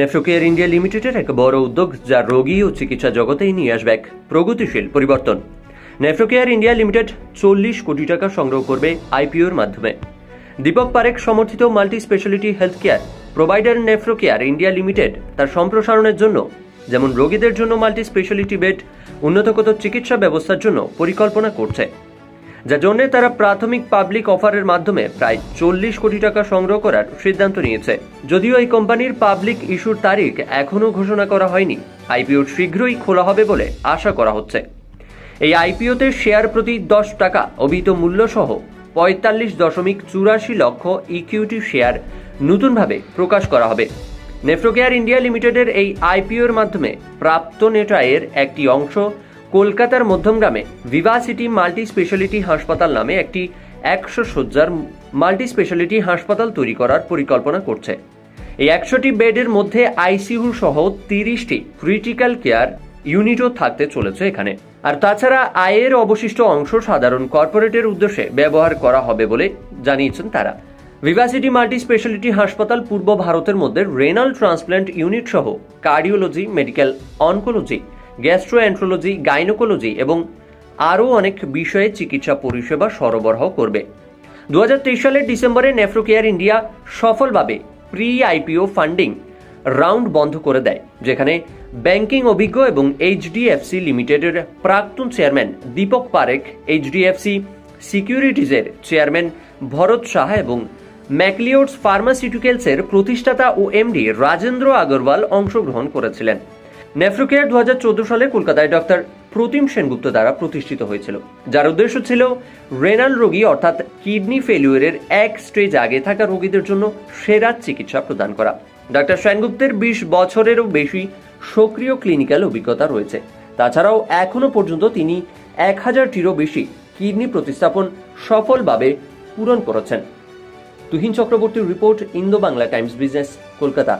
Nephrocare India লিমিটেডের এক বড় উদ্যোগ, যা রোগী ও চিকিৎসা জগতেই নিয়ে আসবে এক প্রগতিশীল পরিবর্তন। নেফ্রোকেয়ার ইন্ডিয়া লিমিটেড 40 কোটি টাকা সংগ্রহ করবে আইপিওর মাধ্যমে। দীপক পারেখ সমর্থিত multi specialty health care provider Nephrocare India limited তার সম্প্রসারণের জন্য, যেমন রোগীদের জন্য মাল্টি স্পেশালিটি বেড, উন্নতগত চিকিৎসা ব্যবস্থার জন্য পরিকল্পনা করছে, যার জন্য তারা প্রাথমিক পাবলিক অফারের মাধ্যমে প্রায় 40 কোটি টাকা সংগ্রহ করার সিদ্ধান্ত নিয়েছে। যদিও এই কোম্পানির পাবলিক ইস্যুর তারিখ এখনও ঘোষণা করা হয়নি, আইপিও শীঘ্রই খোলা হবে বলে আশা করা হচ্ছে। এই আইপিওতে শেয়ার প্রতি 10 টাকা অভিহিত মূল্য সহ 45.84 লক্ষ ইকুইটি শেয়ার নতুনভাবে প্রকাশ করা হবে। নেফ্রোকেয়ার ইন্ডিয়া লিমিটেডের এই আইপিওর মাধ্যমে প্রাপ্ত নেট আয়ের একটি অংশ কলকাতার মধ্যমগ্রামে ভিভাসিটি মাল্টি স্পেশালিটি হাসপাতাল নামে একটি 100 শয্যার মাল্টি স্পেশালিটি হাসপাতাল তৈরি করার পরিকল্পনা করছে। এই 100টি বেডের মধ্যে আইসিইউ সহ 30টি ক্রিটিক্যাল কেয়ার ইউনিটও থাকতে চলেছে এখানে। আর তাছাড়া আয়ের অবশিষ্ট অংশ সাধারণ কর্পোরেটের উদ্দেশ্যে ব্যবহার করা হবে বলে জানিয়েছেন তারা। ভিভাসিটি মাল্টি স্পেশালিটি হাসপাতাল পূর্ব ভারতের মধ্যে রেনাল ট্রান্সপ্ল্যান্ট ইউনিট সহ cardiology, medical oncology, gastroenterology, gynaecology এবং আরও অনেক বিষয়ে চিকিৎসা পরিষেবা সরবরাহ করবে। 2023 সালের ডিসেম্বরে নেফ্রোকেয়ার ইন্ডিয়া সফলভাবে প্রি আইপিও ফান্ডিং রাউন্ড বন্ধ করে দেয়, যেখানে ব্যাংকিং অভিজ্ঞ এবং এইচডিএফসি লিমিটেডের প্রাক্তন চেয়ারম্যান দীপক পারেখ, এইচডিএফসি সিকিউরিটিজের চেয়ারম্যান ভরত সাহা এবং ম্যাকলিওডস ফার্মাসিউটিক্যালসের প্রতিষ্ঠাতা ও এমডি রাজেন্দ্র আগরওয়াল অংশগ্রহণ করেছিলেন। নেফ্রোকেয়ার 2014 সালে কলকাতায় ডক্টর প্রতিম সেনগুপ্ত দ্বারা প্রতিষ্ঠিত হয়েছিল, যার উদ্দেশ্য ছিল রেনাল রোগী অর্থাৎ কিডনি ফেলিওরের এক স্টেজ আগে থাকা রোগীদের জন্য সেরা চিকিৎসা প্রদান করা। ডক্টর সেনগুপ্তের 20 বছরেরও বেশি সক্রিয় ক্লিনিক্যাল অভিজ্ঞতা রয়েছে। তাছাড়াও এখনও পর্যন্ত তিনি 1000টিরও বেশি কিডনি প্রতিস্থাপন সফলভাবে পূরণ করেছেন। তুহিন চক্রবর্তীর report, Indo Bangla Times, business, Kolkata.